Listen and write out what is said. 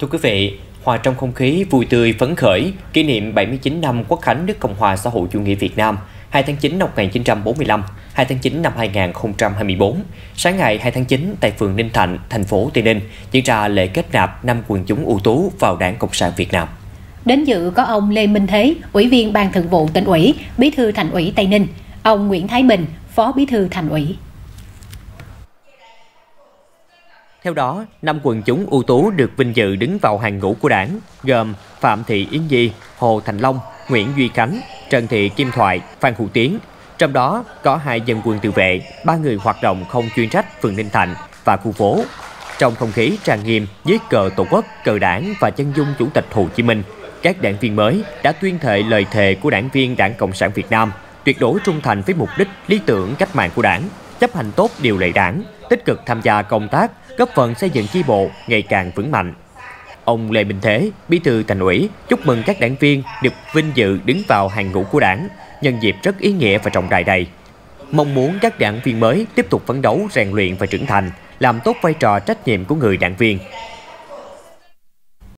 Thưa quý vị, hòa trong không khí vui tươi phấn khởi kỷ niệm 79 năm Quốc khánh nước Cộng hòa xã hội chủ nghĩa Việt Nam 2 tháng 9 năm 1945, 2 tháng 9 năm 2024. Sáng ngày 2 tháng 9 tại phường Ninh Thạnh, thành phố Tây Ninh diễn ra lễ kết nạp 5 quần chúng ưu tú vào Đảng Cộng sản Việt Nam. Đến dự có ông Lê Minh Thế, Ủy viên Ban Thường vụ Tỉnh ủy, Bí thư Thành ủy Tây Ninh, ông Nguyễn Thái Bình, Phó Bí thư Thành ủy. Theo đó, 5 quần chúng ưu tú được vinh dự đứng vào hàng ngũ của Đảng gồm Phạm Thị Yến Di, Hồ Thành Long, Nguyễn Duy Khánh, Trần Thị Kim Thoại, Phan Hữu Tiến. Trong đó có 2 dân quân tự vệ, 3 người hoạt động không chuyên trách phường Ninh Thạnh và khu phố. Trong không khí trang nghiêm dưới cờ Tổ quốc, cờ Đảng và chân dung Chủ tịch Hồ Chí Minh, các đảng viên mới đã tuyên thệ lời thề của đảng viên Đảng Cộng sản Việt Nam, tuyệt đối trung thành với mục đích, lý tưởng cách mạng của Đảng, chấp hành tốt điều lệ Đảng, tích cực tham gia công tác, góp phần xây dựng chi bộ ngày càng vững mạnh. Ông Lê Minh Thế, Bí thư Thành ủy, chúc mừng các đảng viên được vinh dự đứng vào hàng ngũ của Đảng, nhân dịp rất ý nghĩa và trọng đại này. Mong muốn các đảng viên mới tiếp tục phấn đấu, rèn luyện và trưởng thành, làm tốt vai trò trách nhiệm của người đảng viên.